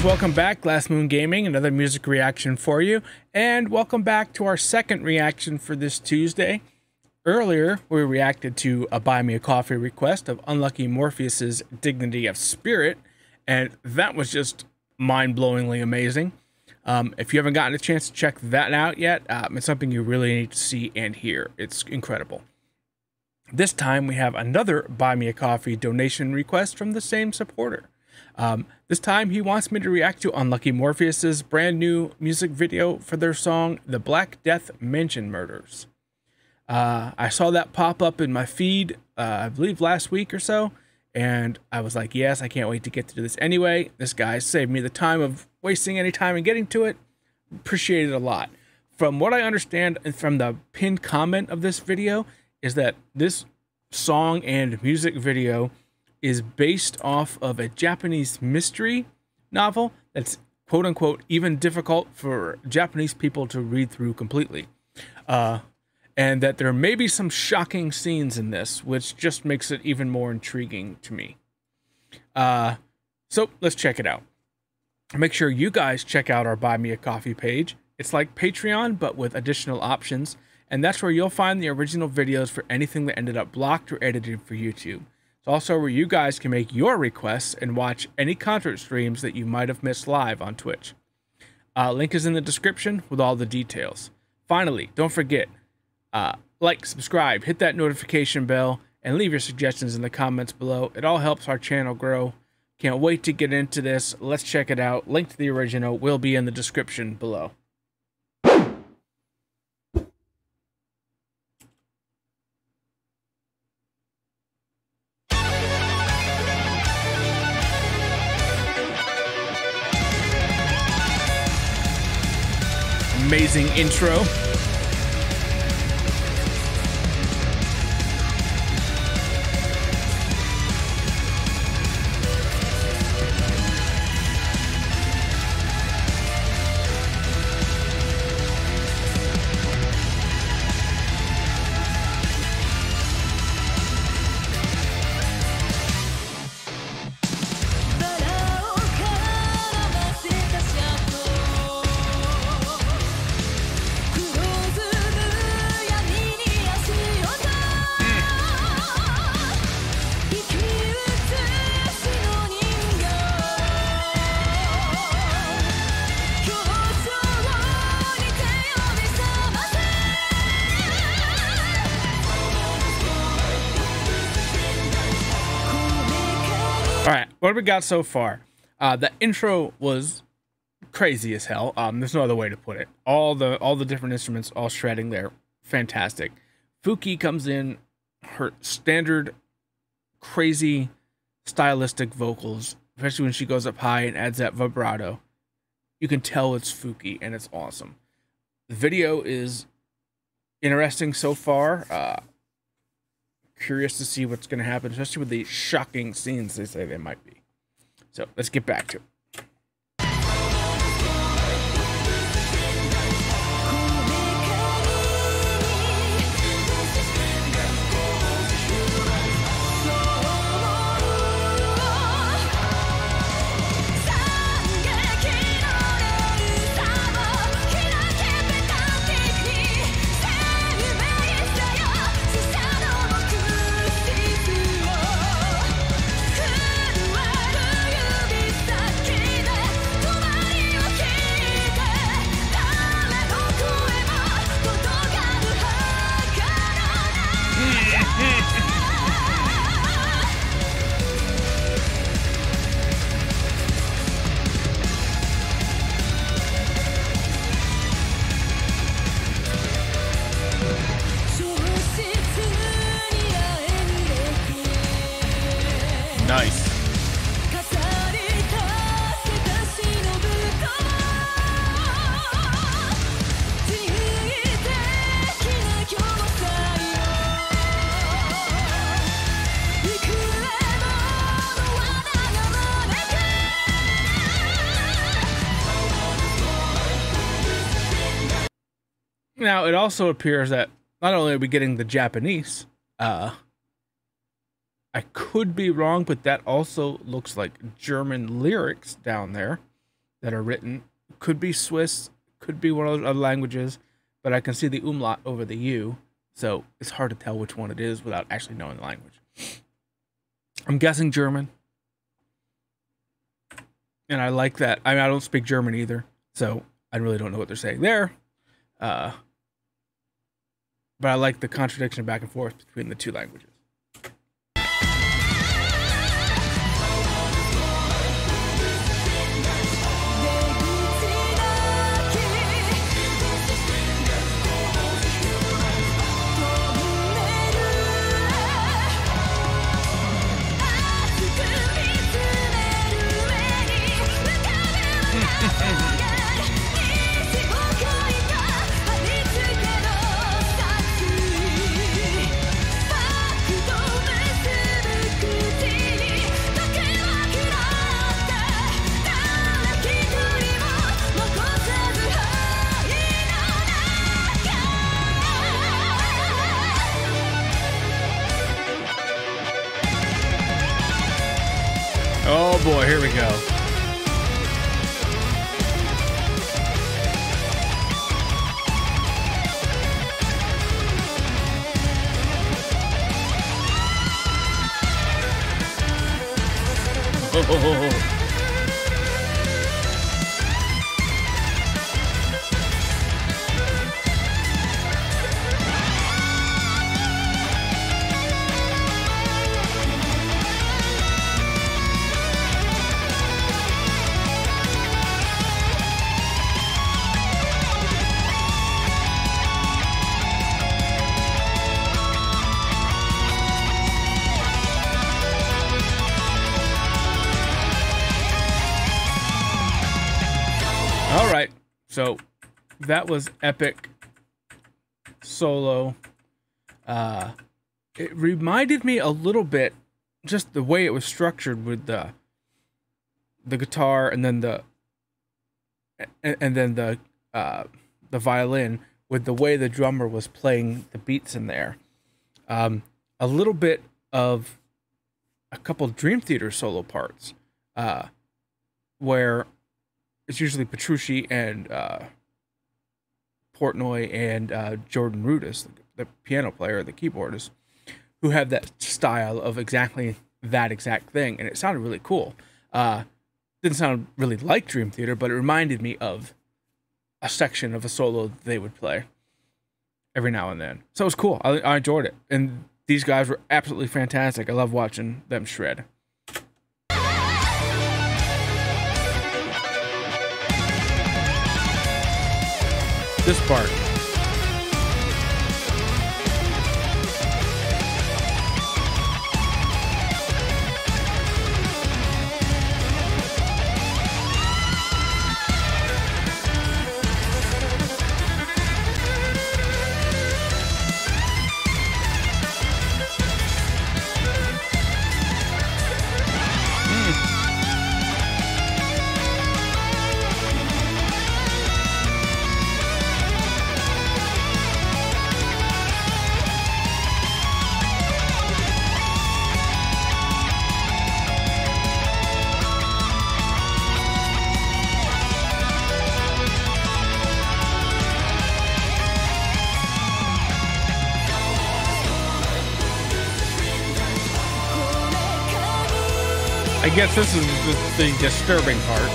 guys, welcome back. Glass Moon Gaming, another music reaction for you, and welcome back to our second reaction for this Tuesday. Earlier, we reacted to a Buy Me a Coffee request of Unlucky Morpheus's Dignity of Spirit, and that was just mind-blowingly amazing. If you haven't gotten a chance to check that out yet, it's something you really need to see and hear. It's incredible. This time, we have another Buy Me a Coffee donation request from the same supporter. This time he wants me to react to Unlucky Morpheus's brand new music video for their song The Black Death Mansion Murders. I saw that pop up in my feed, I believe last week or so, and I was like, yes, I can't wait to get to this anyway. This guy saved me the time of wasting any time in getting to it. Appreciate it a lot. From what I understand and from the pinned comment of this video is that this song and music video is based off of a Japanese mystery novel that's quote-unquote even difficult for Japanese people to read through completely, and that there may be some shocking scenes in this, which just makes it even more intriguing to me. So let's check it out. Make sure you guys check out our Buy Me a Coffee page. It's like Patreon but with additional options, and that's where you'll find the original videos for anything that ended up blocked or edited for YouTube. It's also where you guys can make your requests and watch any concert streams that you might have missed live on Twitch. Link is in the description with all the details. Finally, don't forget, like, subscribe, hit that notification bell, and leave your suggestions in the comments below. It all helps our channel grow. Can't wait to get into this. Let's check it out. Link to the original will be in the description below. Amazing intro. What we got so far, the intro was crazy as hell. There's no other way to put it. All the different instruments, all shredding there. Fantastic. Fuki comes in, her standard crazy stylistic vocals, especially when she goes up high and adds that vibrato. You can tell it's Fuki and it's awesome. The video is interesting so far. Curious to see what's going to happen, especially with the shocking scenes they say they might be. So let's get back to it. Nice. Now, it also appears that not only are we getting the Japanese, I could be wrong, but that also looks like German lyrics down there. that are written. Could be Swiss, could be one of those other languages, but I can see the umlaut over the U, so it's hard to tell which one it is without actually knowing the language. I'm guessing German. And I like that. I mean, I don't speak German either, so I really don't know what they're saying there. But I like the contradiction back and forth between the two languages. Oh boy, here we go. Oh. So that was epic solo. It reminded me a little bit, just the way it was structured with the guitar and then the violin, with the way the drummer was playing the beats in there. A little bit of a couple Dream Theater solo parts, where it's usually Petrucci and Portnoy and Jordan Rudis, the piano player, the keyboardist, who have that style of exactly that exact thing. And it sounded really cool. Didn't sound really like Dream Theater, but it reminded me of a section of a solo that they would play every now and then. So it was cool. I enjoyed it. And these guys were absolutely fantastic. I love watching them shred. This part. I guess this is the disturbing part.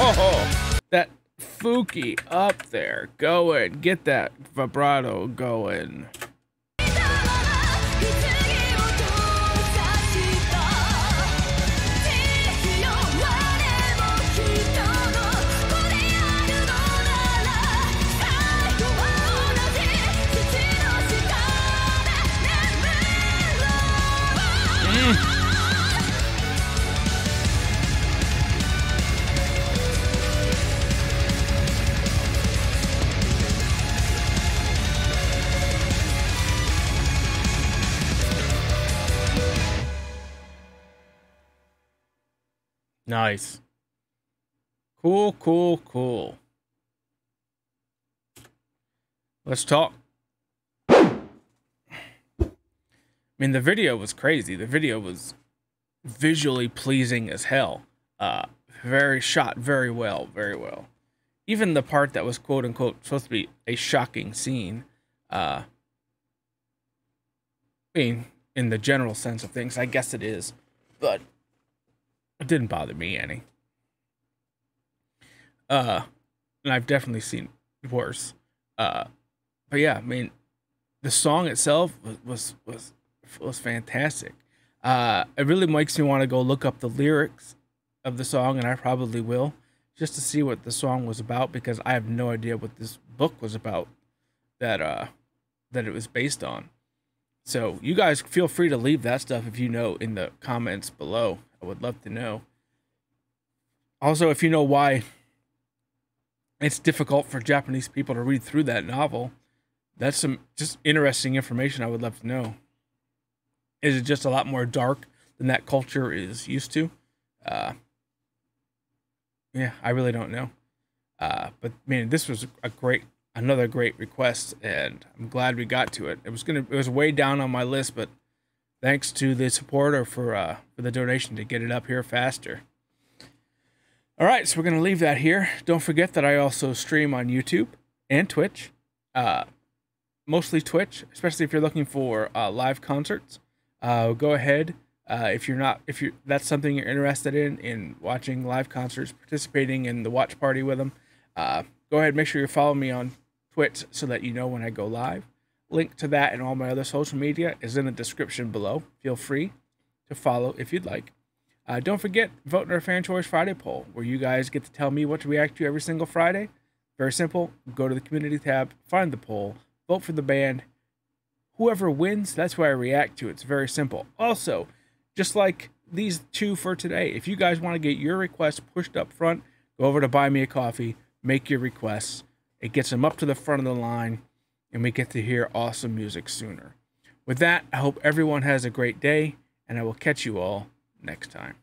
Oh, that Fuki up there going, get that vibrato going. Nice. Cool, cool, cool. Let's talk. I mean, the video was crazy. The video was visually pleasing as hell. Very shot, very well, very well. Even the part that was quote unquote supposed to be a shocking scene. I mean, in the general sense of things, I guess it is, but it didn't bother me any. And I've definitely seen worse. But yeah, I mean, the song itself was fantastic. It really makes me want to go look up the lyrics of the song, and I probably will, just to see what the song was about, because I have no idea what this book was about that that it was based on. So you guys feel free to leave that stuff if you know in the comments below. I would love to know. Also, if you know why it's difficult for Japanese people to read through that novel, that's some just interesting information I would love to know. Is it just a lot more dark than that culture is used to? Yeah, I really don't know. But man, this was a great, another great request, and I'm glad we got to it. It was way down on my list, but thanks to the supporter for the donation to get it up here faster. All right, so we're going to leave that here. Don't forget that I also stream on YouTube and Twitch, mostly Twitch, especially if you're looking for live concerts. Go ahead if that's something you're interested in watching live concerts, participating in the watch party with them. Go ahead, make sure you follow me on Twitch so that you know when I go live. Link to that and all my other social media is in the description below. Feel free to follow if you'd like. Don't forget, vote in our Fan Choice Friday poll, where you guys get to tell me what to react to every single Friday. Very simple. Go to the community tab, find the poll, vote for the band. Whoever wins, that's who I react to. It's very simple. Also, just like these two for today, if you guys want to get your requests pushed up front, go over to Buy Me a Coffee, make your requests. It gets them up to the front of the line, and we get to hear awesome music sooner. With that, I hope everyone has a great day, and I will catch you all next time.